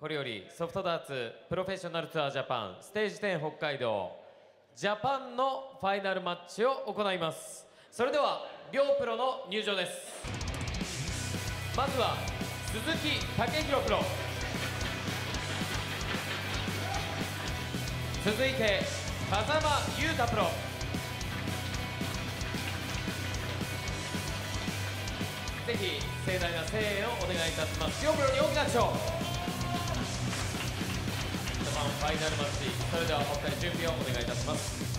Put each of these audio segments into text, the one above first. これよりソフトダーツプロフェッショナルツアージャパンステージ10北海道ジャパンのファイナルマッチを行います。それでは両プロの入場です。まずは鈴木武弘プロ、続いて風間優太プロ、ぜひ盛大な声援をお願いいたします。両プロに大きな拍手を。ファイナルマッチ、それではお二人準備をお願いいたします。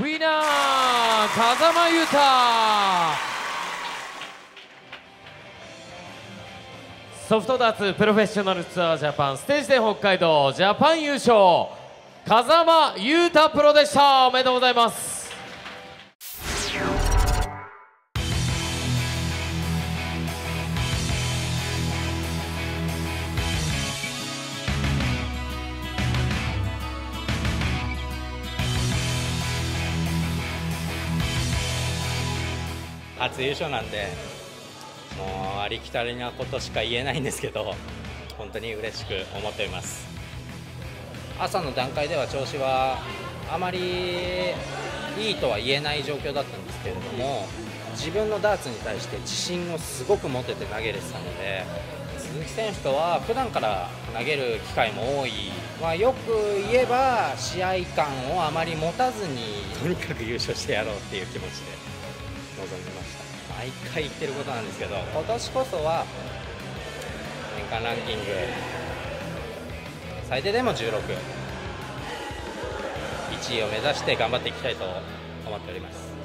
Winner, Kazama Yuta! ソフトダーツプロフェッショナルツアージャパンステージで北海道ジャパン優勝風間優太プロでした。おめでとうございます。初優勝なんでもうありきたりなことしか言えないんですけど、本当に嬉しく思っております。朝の段階では調子はあまりいいとは言えない状況だったんですけれども、自分のダーツに対して自信をすごく持てて投げれてたので、鈴木選手とは普段から投げる機会も多い、まあ、よく言えば試合感をあまり持たずにとにかく優勝してやろうっていう気持ちで。臨んでました。毎回言ってることなんですけど、今年こそは年間ランキング最低でも16、1位を目指して頑張っていきたいと思っております。